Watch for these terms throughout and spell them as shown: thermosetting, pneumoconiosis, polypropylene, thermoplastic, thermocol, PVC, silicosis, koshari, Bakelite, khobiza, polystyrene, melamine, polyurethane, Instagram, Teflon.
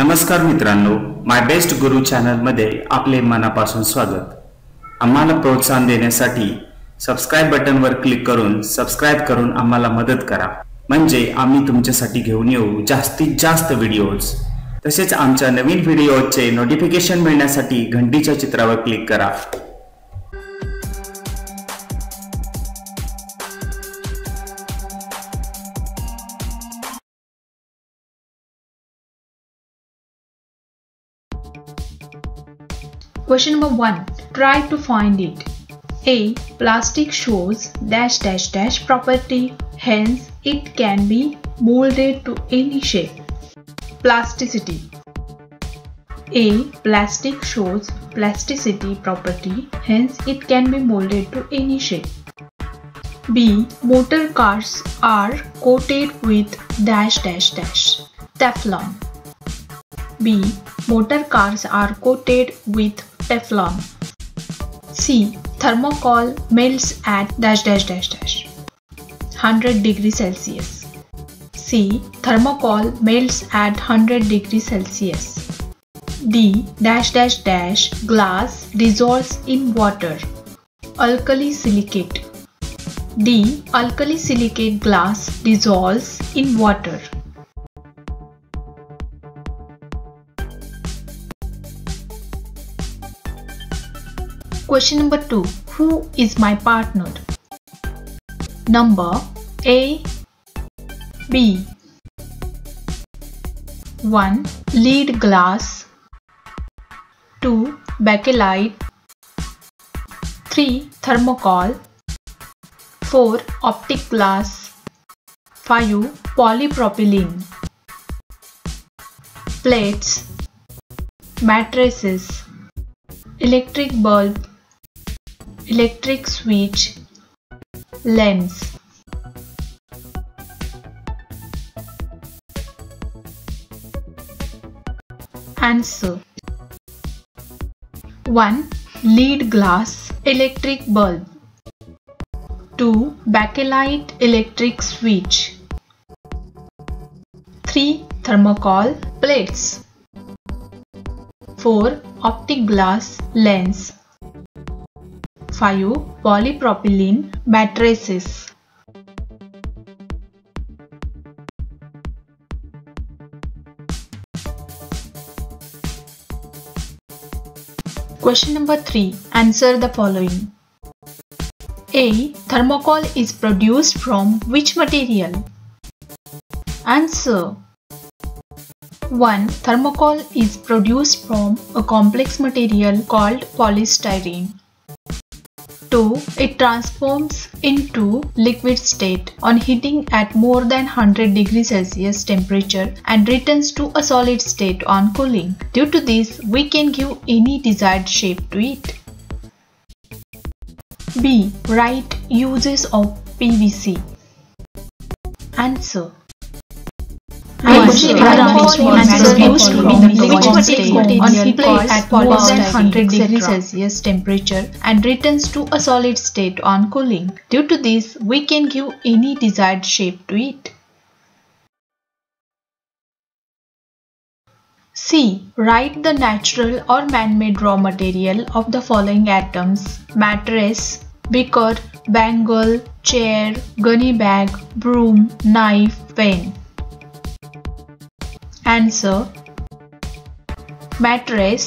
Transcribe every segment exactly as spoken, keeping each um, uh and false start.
नमस्कार मित्रांनो, my best Guru channel मध्ये आपले मनापासून स्वागत। आम्हाला प्रोत्साहन देण्यासाठी सबस्क्राइब बटन वर क्लिक करून सबस्क्राइब करून आम्हाला मदत करा, म्हणजे आम्ही तुमच्यासाठी घेऊन येऊ जास्तीत जास्त व्हिडिओज। तसेच आमच्या नवीन व्हिडिओचे नोटिफिकेशन मिळण्यासाठी घंटीच्या चित्रावर क्लिक करा। Question number one. Try to find it. A. Plastic shows dash dash dash property, hence it can be molded to any shape. Plasticity. A. Plastic shows plasticity property, hence it can be molded to any shape. B. Motor cars are coated with dash dash dash Teflon. B. Motor cars are coated with Teflon. C. Thermocol melts at dash dash dash dash one hundred degrees Celsius. C. Thermocol melts at one hundred degrees Celsius. D. Dash dash dash glass dissolves in water. Alkali silicate. D. Alkali silicate glass dissolves in water. Question number two. Who is my partner? Number A, B. one. Lead glass. two. Bakelite. three. Thermocol. four. Optic glass. five. Polypropylene. Plates. Mattresses. Electric bulb. Electric switch. Lens. Answer. one. Lead glass electric bulb. two. Bakelite electric switch. three. Thermocol plates. four. Optic glass lens. five. Polypropylene mattresses. Question number three. Answer the following. A. Thermocol is produced from which material? Answer. one. Thermocol is produced from a complex material called polystyrene. two. It transforms into liquid state on heating at more than one hundred degrees Celsius temperature and returns to a solid state on cooling. Due to this, we can give any desired shape to it. B. Write uses of P V C. Answer. Answer. Thermocol is produced from liquid state on heat at more than one hundred degrees Celsius temperature and returns to a solid state on cooling. Due to this, we can give any desired shape to it. C. Write the natural or man-made raw material of the following atoms: mattress, beaker, bangle, chair, gunny bag, broom, knife, pen. Answer. Mattress,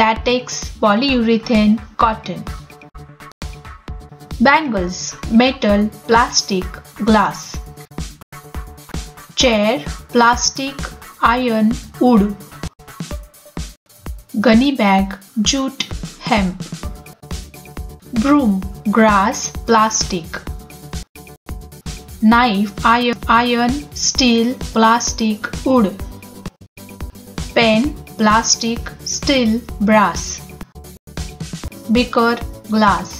latex, polyurethane, cotton. Bangles, metal, plastic, glass. Chair, plastic, iron, wood. Gunny bag, jute, hemp. Broom, grass, plastic. Knife, iron, iron, steel, plastic, wood. Pen, plastic, steel, brass. Beaker, glass.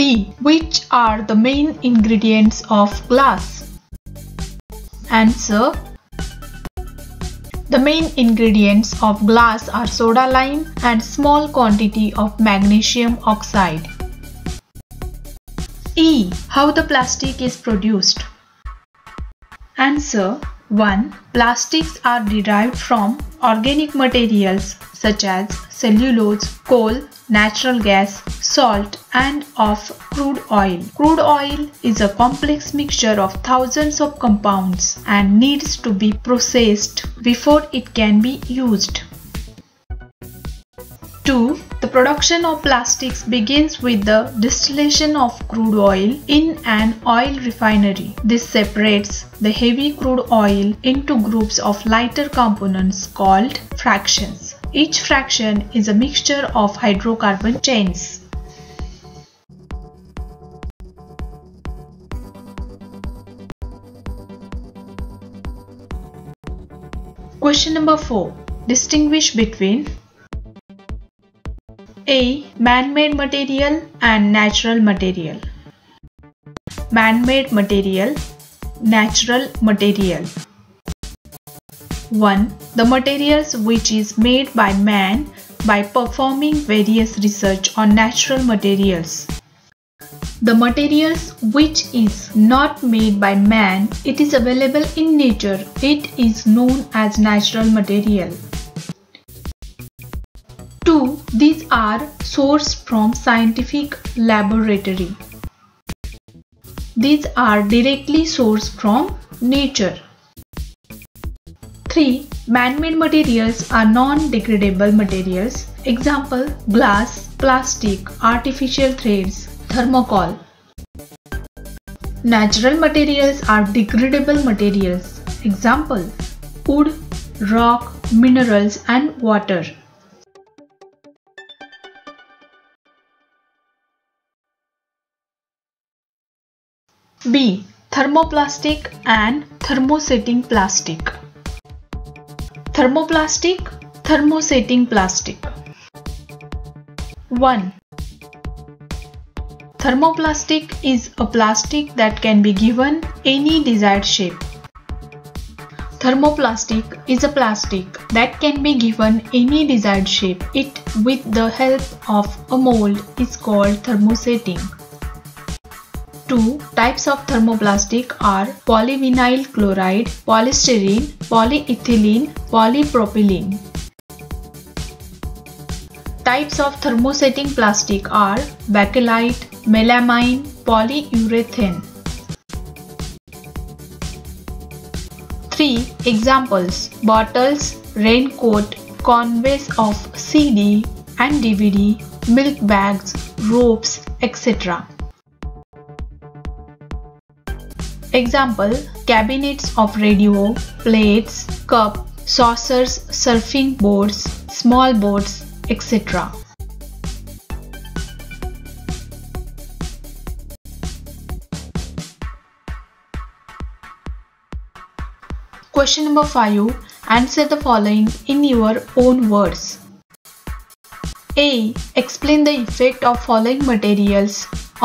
D. Which are the main ingredients of glass? Answer. The main ingredients of glass are soda lime and small quantity of magnesium oxide. E. How the plastic is produced. Answer one. Plastics are derived from organic materials such as cellulose, coal, natural gas, salt and of crude oil. Crude oil is a complex mixture of thousands of compounds and needs to be processed before it can be used. two. The production of plastics begins with the distillation of crude oil in an oil refinery. This separates the heavy crude oil into groups of lighter components called fractions. Each fraction is a mixture of hydrocarbon chains. Question number four. Distinguish between A. Man-made material and natural material. Man-made material, natural material. one. The materials which is made by man by performing various research on natural materials. The materials which is not made by man, it is available in nature. It is known as natural material. two. These are sourced from scientific laboratory. These are directly sourced from nature. three. Man-made materials are non-degradable materials. Example: glass, plastic, artificial threads, thermocol. Natural materials are degradable materials. Example: wood, rock, minerals and water. B. Thermoplastic and thermosetting plastic. Thermoplastic, thermosetting plastic. one. Thermoplastic is a plastic that can be given any desired shape. Thermoplastic is a plastic that can be given any desired shape. It, with the help of a mold, is called thermosetting. Two types of thermoplastic are polyvinyl chloride, polystyrene, polyethylene, polypropylene. Types of thermosetting plastic are bakelite, melamine, polyurethane. Three examples: bottles, raincoat, conveys of C D and D V D, milk bags, ropes, et cetera. Example: cabinets of radio, plates, cup, saucers, surfing boards, small boards, et cetera. Question number five. Answer the following in your own words. A. Explain the effect of following materials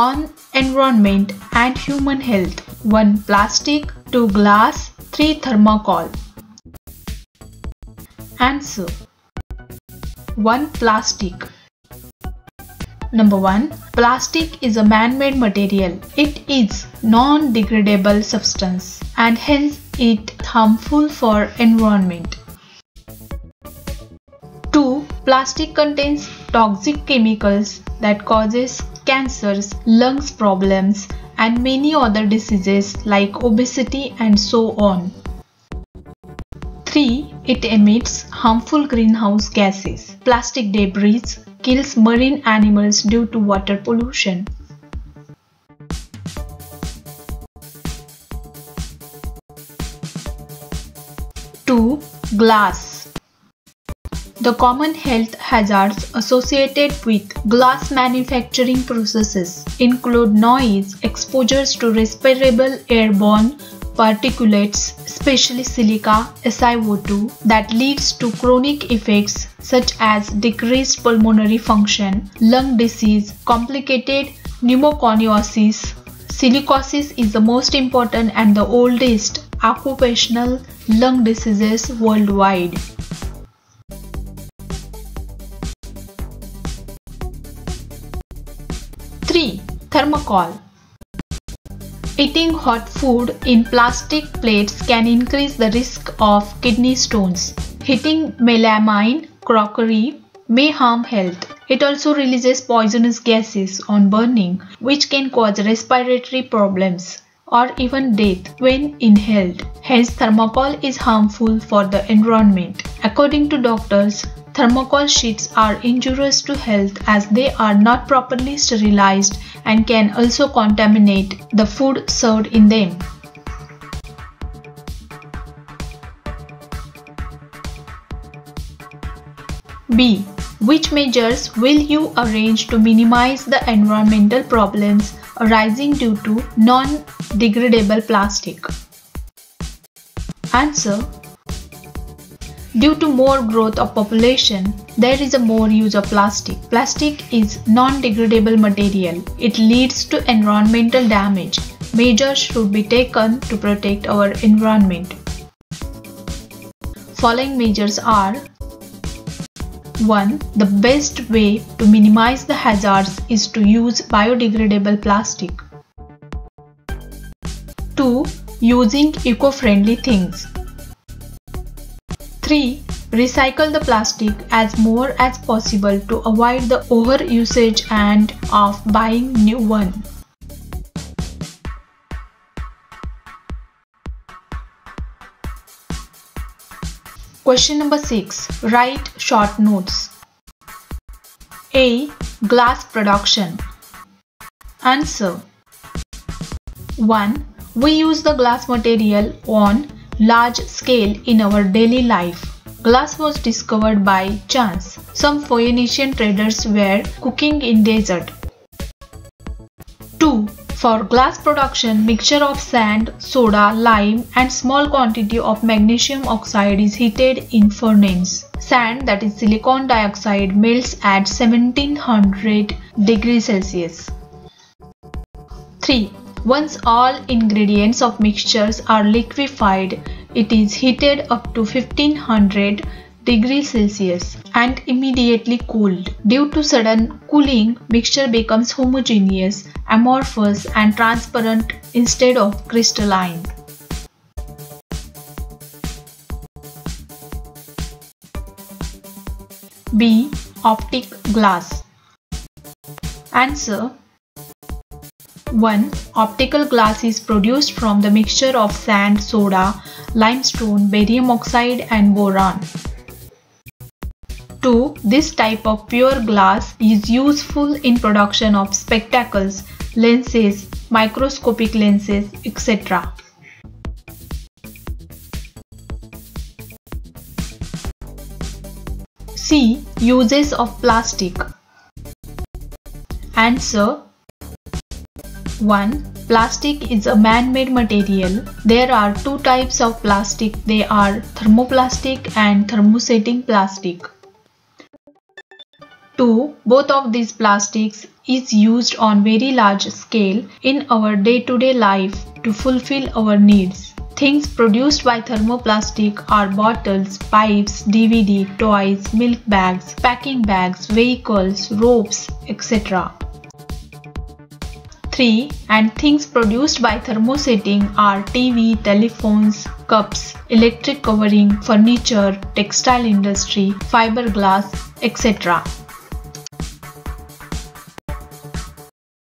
on environment and human health. one. Plastic, two. Glass, three. Thermocol. Answer. one. Plastic. Number one. Plastic is a man-made material. It is non-degradable substance and hence it harmful for environment. two. Plastic contains toxic chemicals that causes cancers, lungs problems and many other diseases like obesity and so on. three. It emits harmful greenhouse gases. Plastic debris kills marine animals due to water pollution. two. Glass. The common health hazards associated with glass manufacturing processes include noise, exposures to respirable airborne particulates, especially silica, S i O two, that leads to chronic effects such as decreased pulmonary function, lung disease, complicated pneumoconiosis. Silicosis is the most important and the oldest occupational lung diseases worldwide. three. Thermocol. Eating hot food in plastic plates can increase the risk of kidney stones. Heating melamine crockery may harm health. It also releases poisonous gases on burning, which can cause respiratory problems or even death when inhaled. Hence, thermocol is harmful for the environment. According to doctors, thermocol sheets are injurious to health as they are not properly sterilized and can also contaminate the food served in them. B. Which measures will you arrange to minimize the environmental problems arising due to non-degradable plastic? Answer. Due to more growth of population, there is a more use of plastic. Plastic is non-degradable material. It leads to environmental damage. Measures should be taken to protect our environment. Following measures are: one. The best way to minimize the hazards is to use biodegradable plastic. two. Using eco-friendly things. three. Recycle the plastic as more as possible to avoid the overusage and of buying new one. Question number six. Write short notes. A. Glass production. Answer. one. We use the glass material on large scale in our daily life. Glass was discovered by chance. Some Phoenician traders were cooking in desert. two. For glass production, mixture of sand, soda, lime and small quantity of magnesium oxide is heated in furnace. Sand, that is silicon dioxide, melts at seventeen hundred degrees Celsius. three. Once all ingredients of mixtures are liquefied, it is heated up to fifteen hundred degrees Celsius and immediately cooled. Due to sudden cooling, mixture becomes homogeneous, amorphous and transparent instead of crystalline. B. Optic glass. Answer. one. Optical glass is produced from the mixture of sand, soda, limestone, barium oxide and boron. two. This type of pure glass is useful in production of spectacles, lenses, microscopic lenses, et cetera. C. Uses of plastic. Answer. one. Plastic is a man-made material. There are two types of plastic. They are thermoplastic and thermosetting plastic. two. Both of these plastics is used on very large scale in our day-to-day life to fulfill our needs. Things produced by thermoplastic are bottles, pipes, D V D, toys, milk bags, packing bags, vehicles, ropes, et cetera. three. And things produced by thermosetting are T V, telephones, cups, electric covering, furniture, textile industry, fiberglass, et cetera.